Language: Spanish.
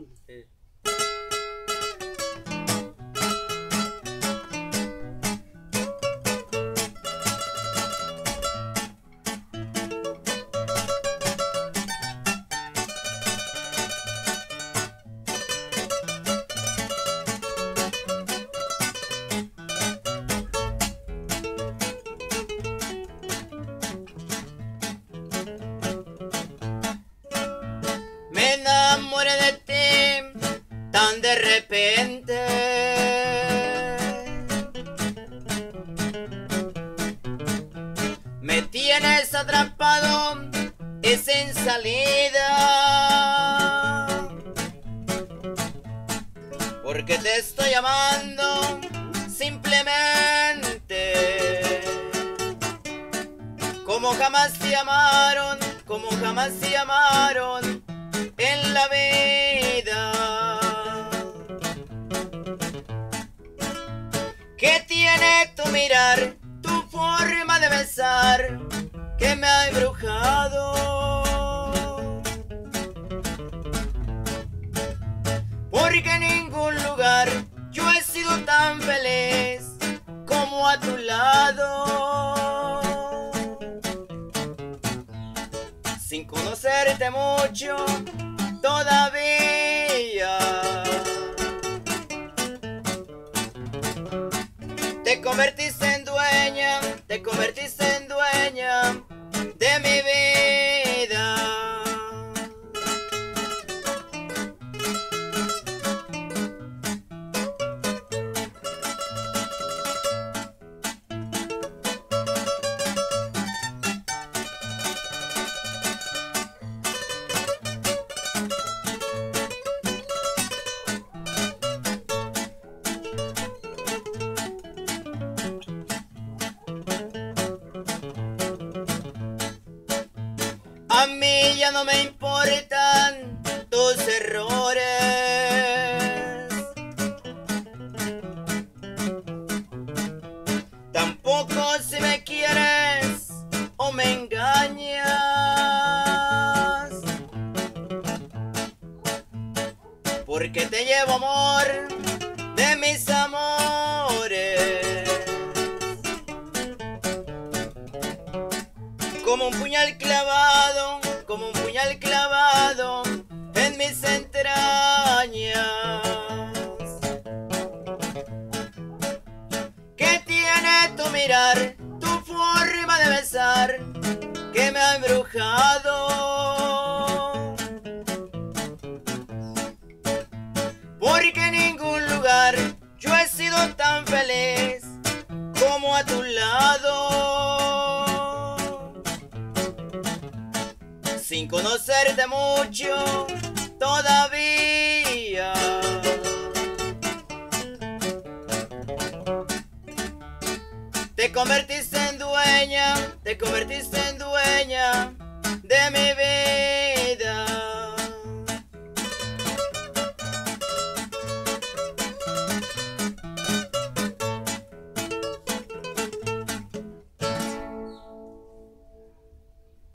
Acordeón. Sí. Me enamoré de ti tan de repente, me tienes atrapado y sin salida, porque te estoy amando simplemente, como jamás te amaron, como jamás te amaron en la vida. ¿Qué tiene tu mirar, tu forma de besar, que me ha embrujado? Porque en ningún lugar yo he sido tan feliz como a tu lado. Sin conocerte mucho todavía, te convertiste en dueña, te convertiste en dueña de mi vida. A mí ya no me importan tus errores, tampoco si me quieres o me engañas, porque te llevo amor de mis amores, como un puñal clavado, como un puñal clavado en mis entrañas. ¿Qué tiene tu mirar, tu forma de besar, que me ha embrujado? Porque en ningún lugar yo he sido tan feliz como a tu lado. Sin conocerte mucho todavía, te convertiste en dueña, te convertiste en dueña de mi vida.